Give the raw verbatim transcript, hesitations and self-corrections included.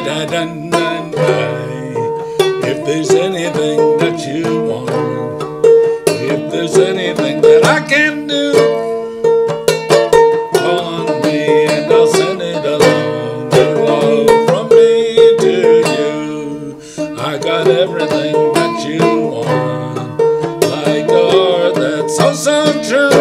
da-da-dun-dun-dun. If there's anything that you want, if there's anything that I can do, call on me and I'll send it along. With love from me to you. I got everything that you want, like a heart that's so, so true.